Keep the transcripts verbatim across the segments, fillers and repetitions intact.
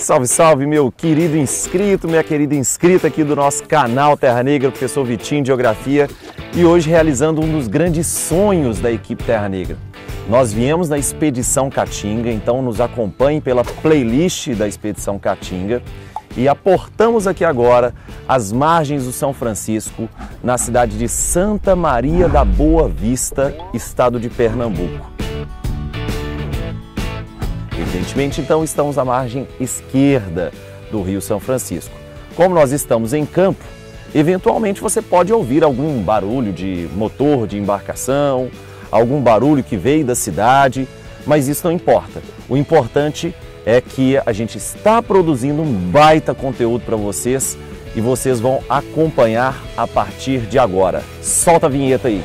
Salve, salve, meu querido inscrito, minha querida inscrita aqui do nosso canal Terra Negra, professor Vitinho, Geografia, e hoje realizando um dos grandes sonhos da equipe Terra Negra. Nós viemos na Expedição Caatinga, então nos acompanhe pela playlist da Expedição Caatinga e aportamos aqui agora as margens do São Francisco, na cidade de Santa Maria da Boa Vista, estado de Pernambuco. Evidentemente, então, estamos à margem esquerda do Rio São Francisco. Como nós estamos em campo, eventualmente você pode ouvir algum barulho de motor de embarcação, algum barulho que veio da cidade, mas isso não importa. O importante é que a gente está produzindo um baita conteúdo para vocês e vocês vão acompanhar a partir de agora. Solta a vinheta aí!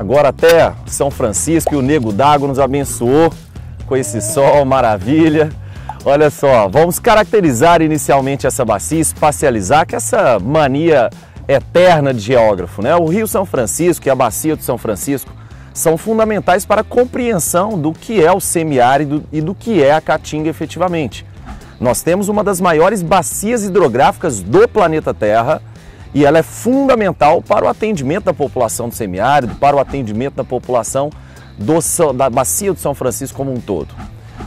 Agora até São Francisco e o Nego d'Água nos abençoou com esse sol, maravilha. Olha só, vamos caracterizar inicialmente essa bacia, espacializar, que é essa mania eterna de geógrafo, né? O Rio São Francisco e a bacia do São Francisco são fundamentais para a compreensão do que é o semiárido e do que é a Caatinga efetivamente. Nós temos uma das maiores bacias hidrográficas do planeta Terra, e ela é fundamental para o atendimento da população do semiárido, para o atendimento da população do, da bacia do São Francisco como um todo.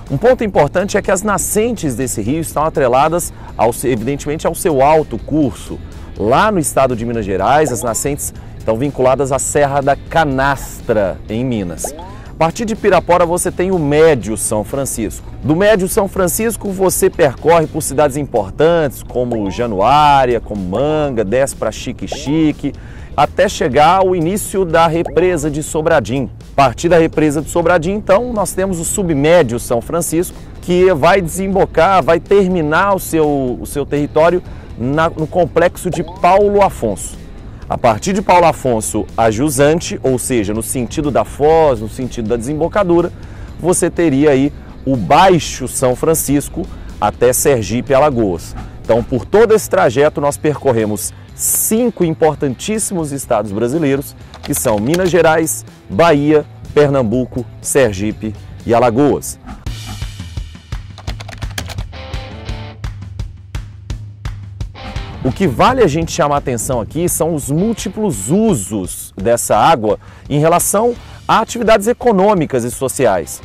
Um ponto importante é que as nascentes desse rio estão atreladas, ao, evidentemente, ao seu alto curso. Lá no estado de Minas Gerais, as nascentes estão vinculadas à Serra da Canastra, em Minas. A partir de Pirapora, você tem o Médio São Francisco. Do Médio São Francisco, você percorre por cidades importantes, como Januária, como Manga, desce para Chique-Chique, até chegar ao início da Represa de Sobradinho. A partir da Represa de Sobradinho, então, nós temos o Submédio São Francisco, que vai desembocar, vai terminar o seu, o seu território na, no Complexo de Paulo Afonso. A partir de Paulo Afonso a jusante, ou seja, no sentido da foz, no sentido da desembocadura, você teria aí o Baixo São Francisco até Sergipe e Alagoas. Então, por todo esse trajeto, nós percorremos cinco importantíssimos estados brasileiros, que são Minas Gerais, Bahia, Pernambuco, Sergipe e Alagoas. O que vale a gente chamar atenção aqui são os múltiplos usos dessa água em relação a atividades econômicas e sociais.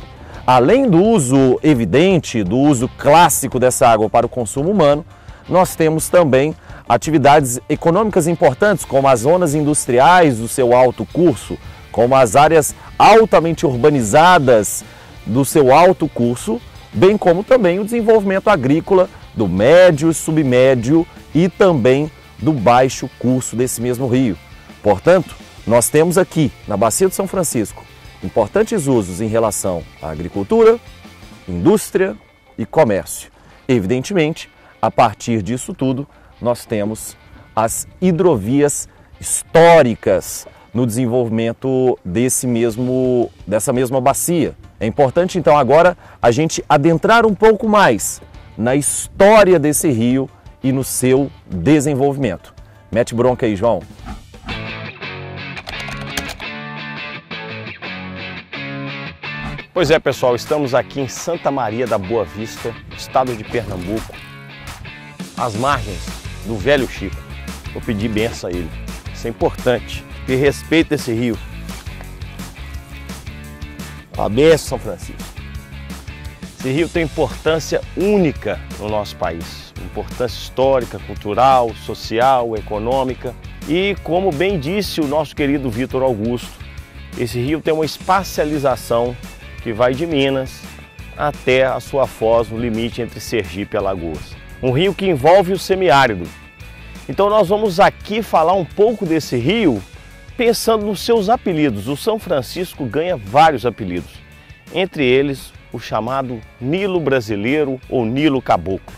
Além do uso evidente, do uso clássico dessa água para o consumo humano, nós temos também atividades econômicas importantes, como as zonas industriais do seu alto curso, como as áreas altamente urbanizadas do seu alto curso, bem como também o desenvolvimento agrícola do médio e submédio e também do baixo curso desse mesmo rio. Portanto, nós temos aqui, na Bacia do São Francisco, importantes usos em relação à agricultura, indústria e comércio. Evidentemente, a partir disso tudo, nós temos as hidrovias históricas no desenvolvimento desse mesmo, dessa mesma bacia. É importante, então, agora a gente adentrar um pouco mais na história desse rio e no seu desenvolvimento. Mete bronca aí, João. Pois é, pessoal, estamos aqui em Santa Maria da Boa Vista, estado de Pernambuco, às margens do Velho Chico. Vou pedir benção a ele. Isso é importante. E respeita esse rio. A benção, São Francisco. Esse rio tem importância única no nosso país, importância histórica, cultural, social, econômica e, como bem disse o nosso querido Vitor Augusto, esse rio tem uma espacialização que vai de Minas até a sua foz, no limite entre Sergipe e Alagoas. Um rio que envolve o semiárido. Então nós vamos aqui falar um pouco desse rio pensando nos seus apelidos. O São Francisco ganha vários apelidos, entre eles o chamado Nilo Brasileiro ou Nilo Caboclo.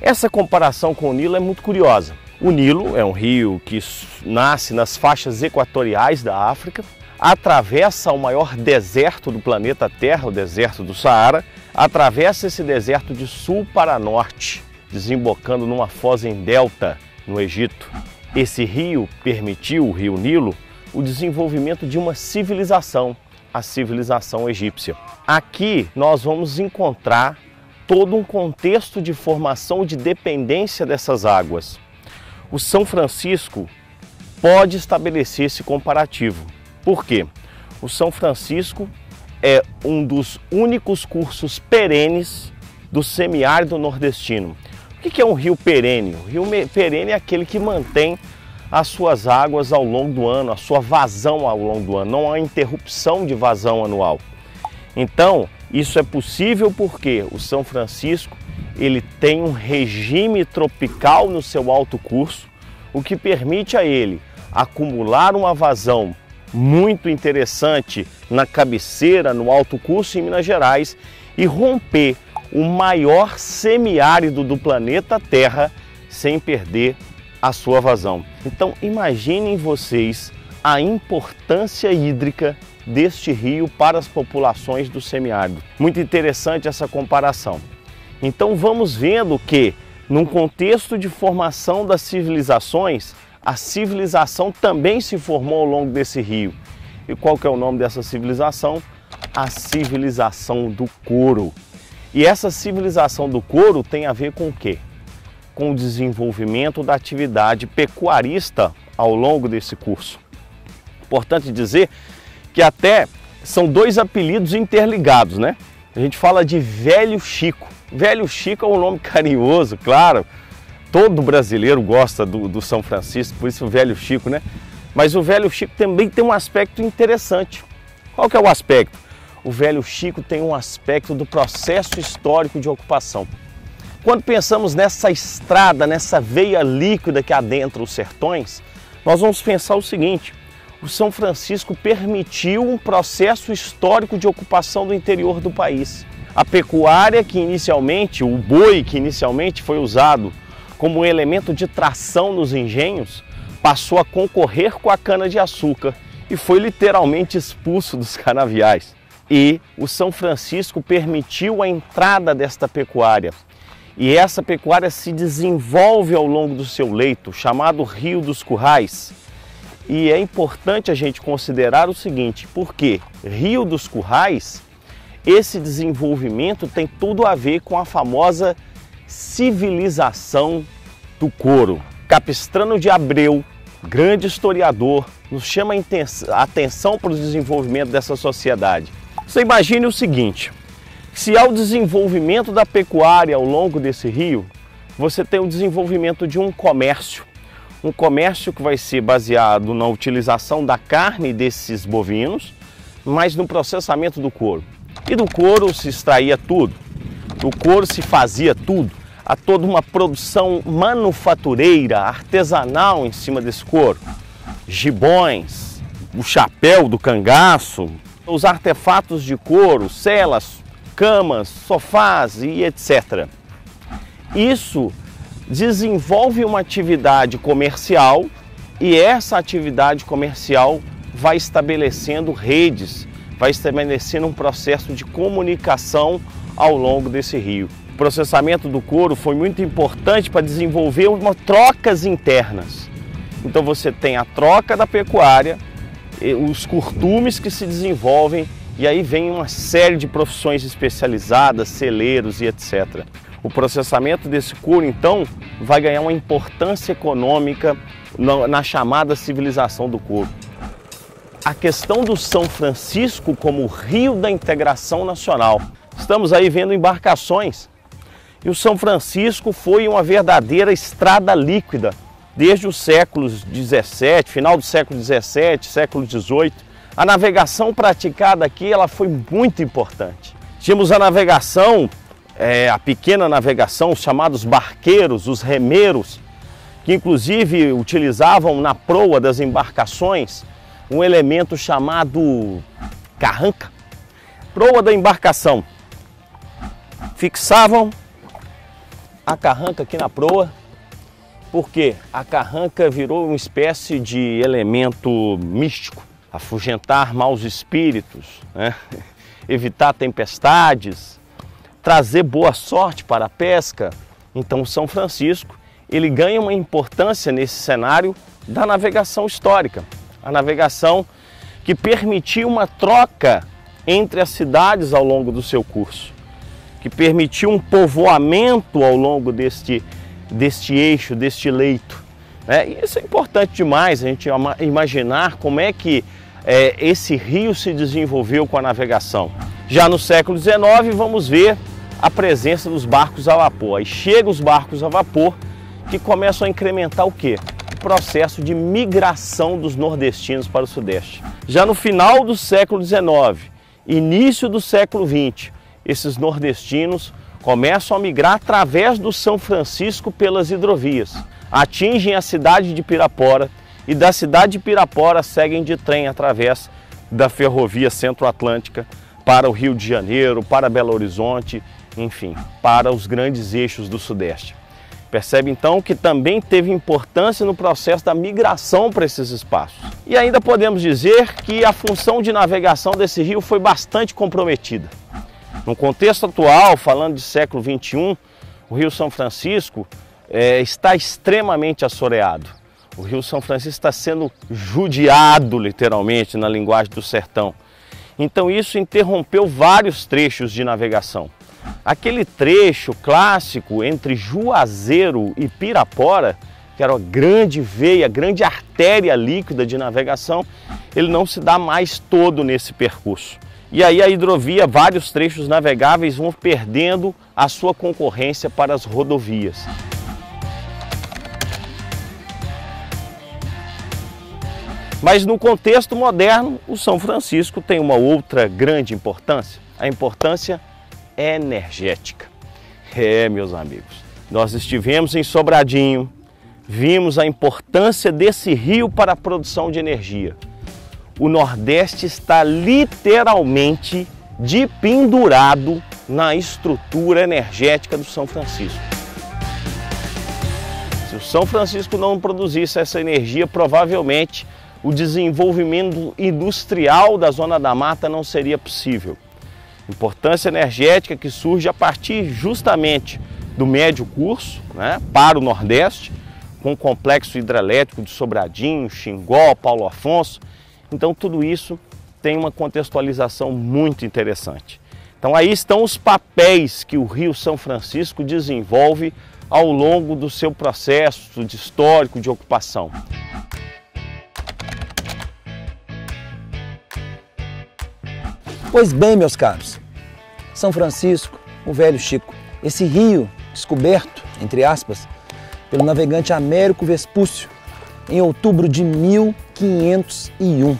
Essa comparação com o Nilo é muito curiosa. O Nilo é um rio que nasce nas faixas equatoriais da África, atravessa o maior deserto do planeta Terra, o deserto do Saara, atravessa esse deserto de sul para norte, desembocando numa foz em delta, no Egito. Esse rio permitiu, o rio Nilo, o desenvolvimento de uma civilização, a civilização egípcia. Aqui nós vamos encontrar todo um contexto de formação e de dependência dessas águas. O São Francisco pode estabelecer esse comparativo. Por quê? O São Francisco é um dos únicos cursos perenes do semiárido nordestino. O que é um rio perene? O rio perene é aquele que mantém as suas águas ao longo do ano, a sua vazão ao longo do ano, não há interrupção de vazão anual. Então, isso é possível porque o São Francisco ele tem um regime tropical no seu alto curso, o que permite a ele acumular uma vazão muito interessante na cabeceira, no alto curso em Minas Gerais, e romper o maior semiárido do planeta Terra sem perder a sua vazão. Então imaginem vocês a importância hídrica deste rio para as populações do semiárido. Muito interessante essa comparação. Então vamos vendo que, num contexto de formação das civilizações, a civilização também se formou ao longo desse rio. E qual que é o nome dessa civilização? A civilização do couro. E essa civilização do couro tem a ver com o quê? Com o desenvolvimento da atividade pecuarista ao longo desse curso. Importante dizer que até são dois apelidos interligados, né? A gente fala de Velho Chico. Velho Chico é um nome carinhoso, claro. Todo brasileiro gosta do, do São Francisco, por isso o Velho Chico, né? Mas o Velho Chico também tem um aspecto interessante. Qual que é o aspecto? O Velho Chico tem um aspecto do processo histórico de ocupação. Quando pensamos nessa estrada, nessa veia líquida que adentra os sertões, nós vamos pensar o seguinte: o São Francisco permitiu um processo histórico de ocupação do interior do país. A pecuária que inicialmente, o boi que inicialmente foi usado como elemento de tração nos engenhos, passou a concorrer com a cana-de-açúcar e foi literalmente expulso dos canaviais. E o São Francisco permitiu a entrada desta pecuária. E essa pecuária se desenvolve ao longo do seu leito, chamado Rio dos Currais. E é importante a gente considerar o seguinte, porque Rio dos Currais, esse desenvolvimento tem tudo a ver com a famosa civilização do couro. Capistrano de Abreu, grande historiador, nos chama a atenção para o desenvolvimento dessa sociedade. Você imagine o seguinte: se há o desenvolvimento da pecuária ao longo desse rio, você tem o desenvolvimento de um comércio, um comércio que vai ser baseado na utilização da carne desses bovinos, mas no processamento do couro. E do couro se extraía tudo, do couro se fazia tudo, há toda uma produção manufatureira, artesanal em cima desse couro. Gibões, o chapéu do cangaço, os artefatos de couro, celas, camas, sofás e etcétera. Isso desenvolve uma atividade comercial e essa atividade comercial vai estabelecendo redes, vai estabelecendo um processo de comunicação ao longo desse rio. O processamento do couro foi muito importante para desenvolver uma, trocas internas. Então você tem a troca da pecuária, os costumes que se desenvolvem, e aí vem uma série de profissões especializadas, celeiros e etcétera. O processamento desse couro, então, vai ganhar uma importância econômica na chamada civilização do couro. A questão do São Francisco como rio da integração nacional. Estamos aí vendo embarcações. E o São Francisco foi uma verdadeira estrada líquida. Desde os séculos dezessete, final do século dezessete, século dezoito, a navegação praticada aqui ela foi muito importante. Tínhamos a navegação, é, a pequena navegação, os chamados barqueiros, os remeiros, que inclusive utilizavam na proa das embarcações um elemento chamado carranca. Proa da embarcação. Fixavam a carranca aqui na proa, porque a carranca virou uma espécie de elemento místico, afugentar maus espíritos, né? Evitar tempestades, trazer boa sorte para a pesca. Então, São Francisco ele ganha uma importância nesse cenário da navegação histórica, a navegação que permitiu uma troca entre as cidades ao longo do seu curso, que permitiu um povoamento ao longo deste, deste eixo, deste leito. É, isso é importante demais, a gente imaginar como é que é, esse rio se desenvolveu com a navegação. Já no século dezenove, vamos ver a presença dos barcos a vapor. Aí chegam os barcos a vapor que começam a incrementar o quê? O processo de migração dos nordestinos para o Sudeste. Já no final do século dezenove, início do século vinte, esses nordestinos começam a migrar através do São Francisco pelas hidrovias. Atingem a cidade de Pirapora e da cidade de Pirapora seguem de trem através da Ferrovia Centro-Atlântica para o Rio de Janeiro, para Belo Horizonte, enfim, para os grandes eixos do Sudeste. Percebe então que também teve importância no processo da migração para esses espaços. E ainda podemos dizer que a função de navegação desse rio foi bastante comprometida. No contexto atual, falando de século vinte e um, o Rio São Francisco é, está extremamente assoreado. O Rio São Francisco está sendo judiado, literalmente, na linguagem do sertão. Então isso interrompeu vários trechos de navegação. Aquele trecho clássico entre Juazeiro e Pirapora, que era a grande veia, a grande artéria líquida de navegação, ele não se dá mais todo nesse percurso. E aí a hidrovia, vários trechos navegáveis vão perdendo a sua concorrência para as rodovias. Mas no contexto moderno, o São Francisco tem uma outra grande importância, a importância energética. É, meus amigos, nós estivemos em Sobradinho, vimos a importância desse rio para a produção de energia. O Nordeste está literalmente dependurado na estrutura energética do São Francisco. Se o São Francisco não produzisse essa energia, provavelmente o desenvolvimento industrial da Zona da Mata não seria possível. Importância energética que surge a partir justamente do médio curso, né, para o Nordeste, com o complexo hidrelétrico de Sobradinho, Xingó, Paulo Afonso. Então tudo isso tem uma contextualização muito interessante. Então aí estão os papéis que o Rio São Francisco desenvolve ao longo do seu processo de histórico de ocupação. Pois bem, meus caros, São Francisco, o Velho Chico, esse rio descoberto, entre aspas, pelo navegante Américo Vespúcio, em outubro de mil quinhentos e um.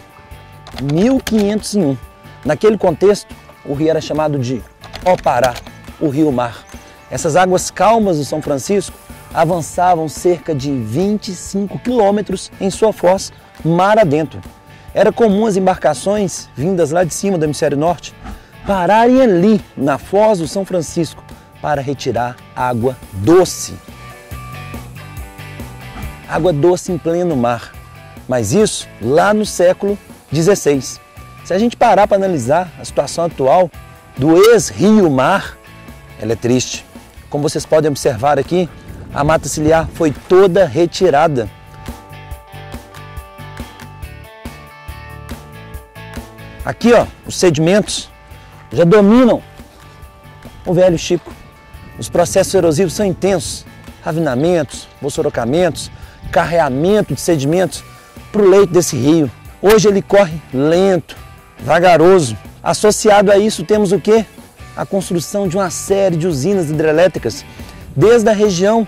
mil quinhentos e um. Naquele contexto, o rio era chamado de Opará, o rio-mar. Essas águas calmas do São Francisco avançavam cerca de vinte e cinco quilômetros em sua foz mar adentro. Era comum as embarcações, vindas lá de cima do hemisfério norte, pararem ali, na foz do São Francisco, para retirar água doce. Água doce em pleno mar, mas isso lá no século dezesseis. Se a gente parar para analisar a situação atual do ex-rio-mar, ela é triste. Como vocês podem observar aqui, a mata ciliar foi toda retirada. Aqui, ó, os sedimentos já dominam o Velho Chico. Os processos erosivos são intensos, ravinamentos, bossorocamentos, carreamento de sedimentos para o leito desse rio. Hoje ele corre lento, vagaroso. Associado a isso temos o quê? A construção de uma série de usinas hidrelétricas, desde a região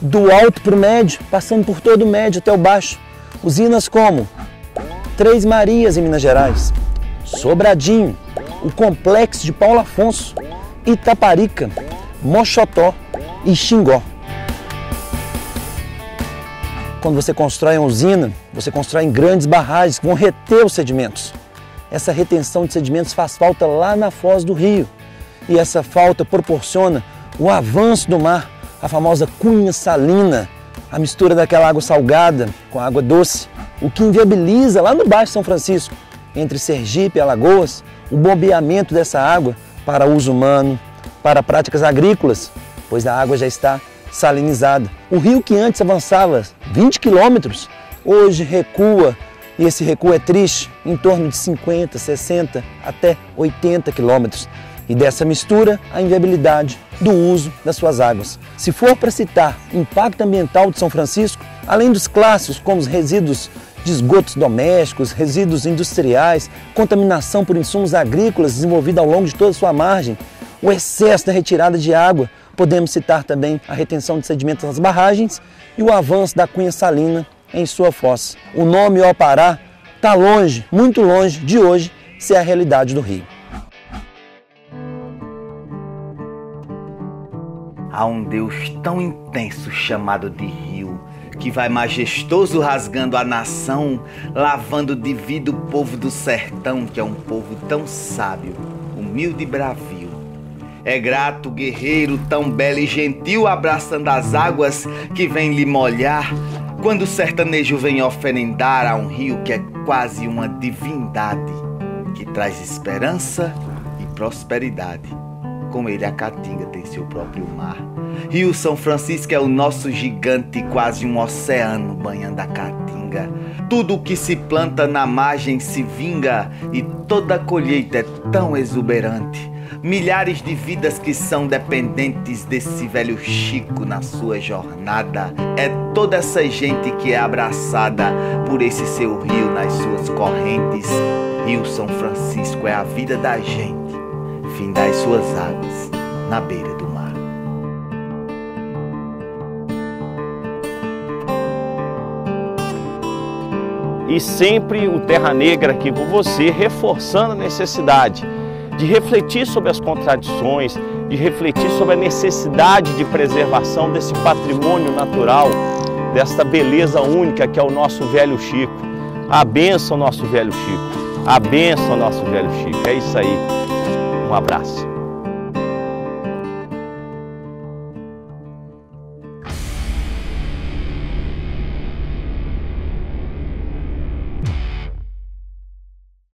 do alto para o médio, passando por todo o médio até o baixo. Usinas como Três Marias em Minas Gerais, Sobradinho, o Complexo de Paulo Afonso, Itaparica, Moxotó e Xingó. Quando você constrói uma usina, você constrói grandes barragens que vão reter os sedimentos. Essa retenção de sedimentos faz falta lá na foz do rio. E essa falta proporciona o avanço do mar, a famosa cunha salina, a mistura daquela água salgada com a água doce, o que inviabiliza lá no Baixo São Francisco, entre Sergipe e Alagoas, o bombeamento dessa água para uso humano, para práticas agrícolas, pois a água já está salinizada. O rio que antes avançava vinte quilômetros, hoje recua, e esse recuo é triste, em torno de cinquenta, sessenta, até oitenta quilômetros. E dessa mistura, a inviabilidade do uso das suas águas. Se for para citar o impacto ambiental de São Francisco, além dos clássicos como os resíduos de esgotos domésticos, resíduos industriais, contaminação por insumos agrícolas desenvolvida ao longo de toda a sua margem, o excesso da retirada de água, podemos citar também a retenção de sedimentos nas barragens e o avanço da cunha salina em sua fossa. O nome Opará está longe, muito longe de hoje, ser a realidade do rio. Há um Deus tão intenso chamado de rio, que vai majestoso rasgando a nação, lavando de vida o povo do sertão, que é um povo tão sábio, humilde e bravio. É grato, guerreiro, tão belo e gentil, abraçando as águas que vem lhe molhar, quando o sertanejo vem oferendar a um rio que é quase uma divindade, que traz esperança e prosperidade. Com ele, a Caatinga tem seu próprio mar. Rio São Francisco é o nosso gigante, quase um oceano banhando a Caatinga. Tudo o que se planta na margem se vinga e toda a colheita é tão exuberante. Milhares de vidas que são dependentes desse velho Chico na sua jornada. É toda essa gente que é abraçada por esse seu rio nas suas correntes. Rio São Francisco é a vida da gente. Findar as suas águas na beira do mar. E sempre o Terra Negra aqui com você, reforçando a necessidade de refletir sobre as contradições, de refletir sobre a necessidade de preservação desse patrimônio natural, desta beleza única que é o nosso velho Chico. A benção, nosso velho Chico. A benção, nosso velho Chico. É isso aí. Um abraço.